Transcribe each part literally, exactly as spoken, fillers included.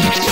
We'll be right back.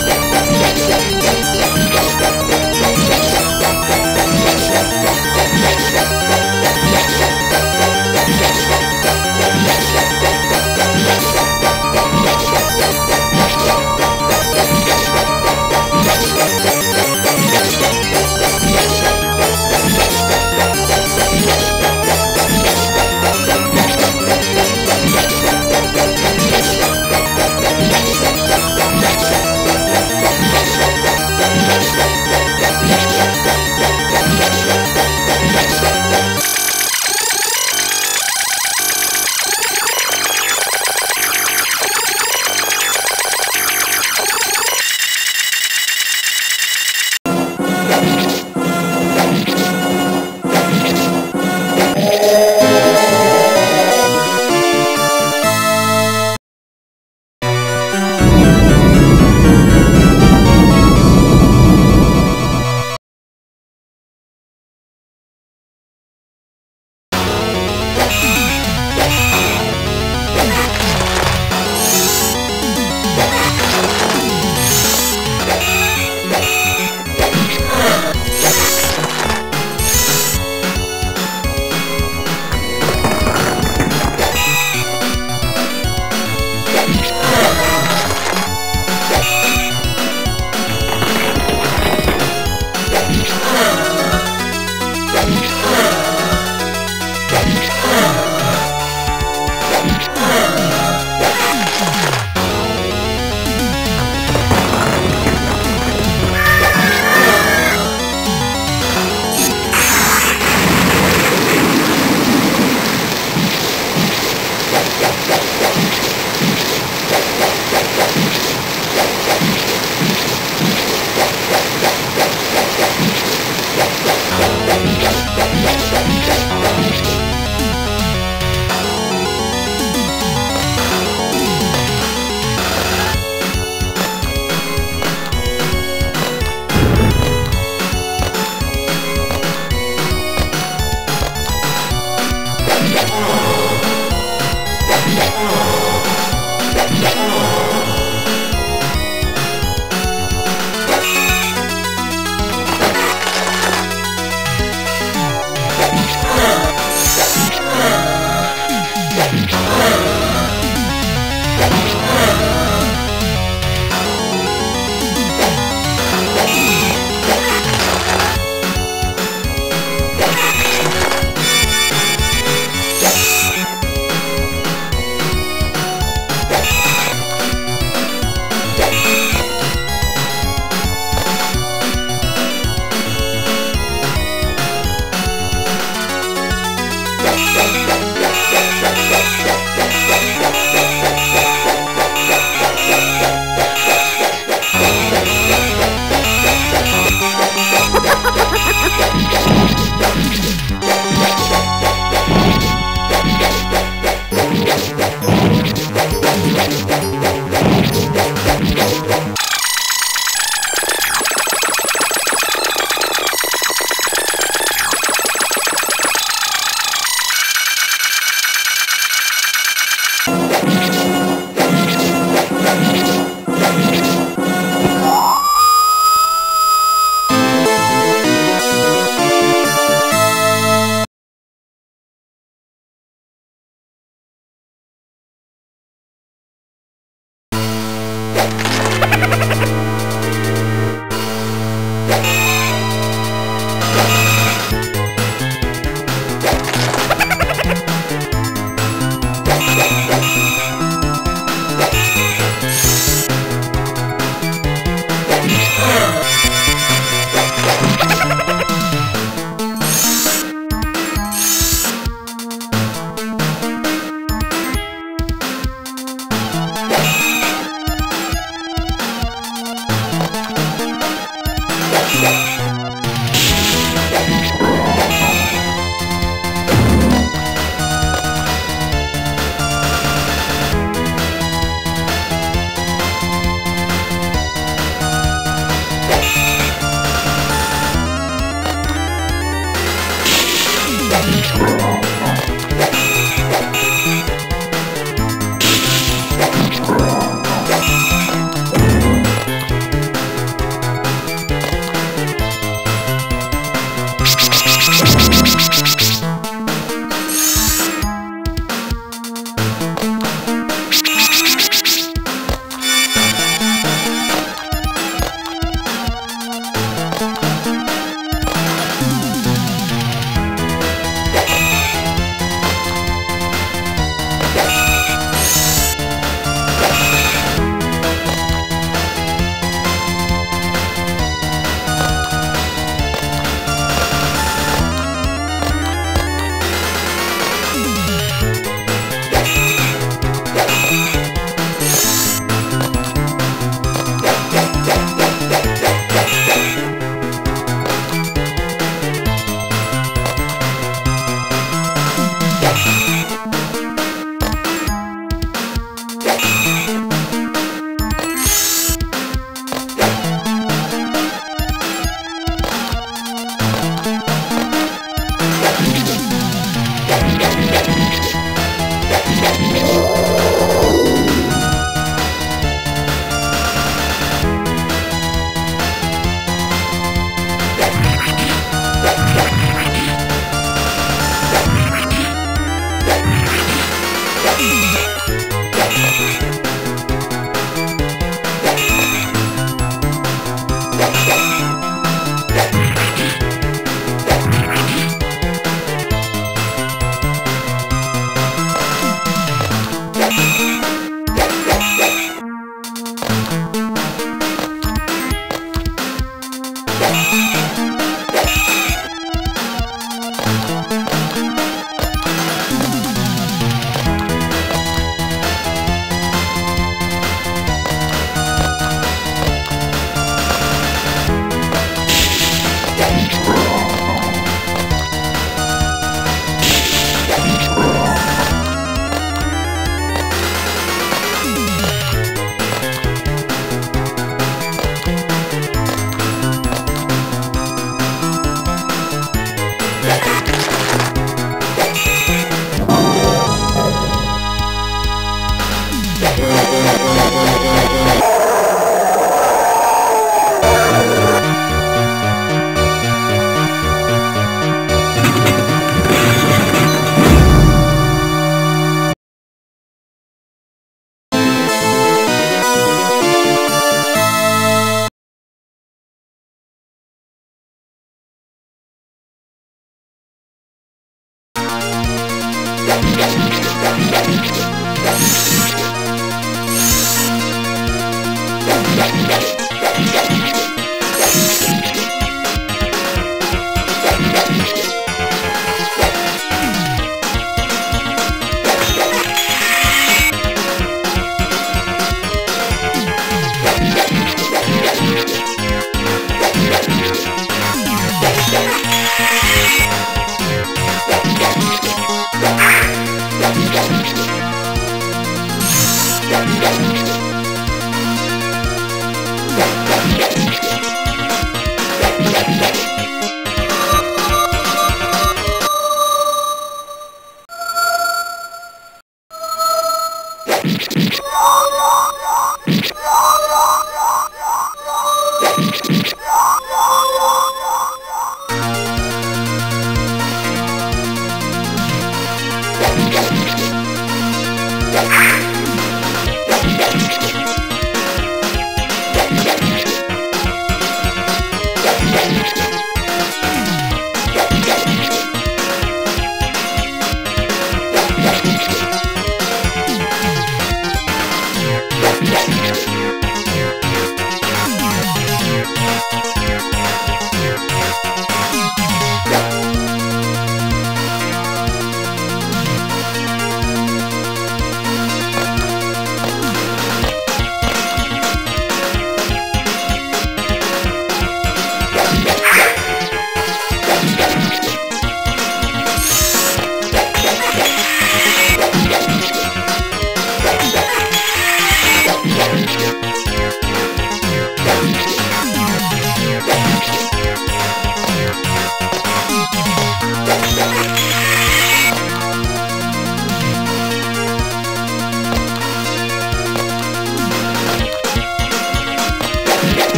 That's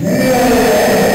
Yeah.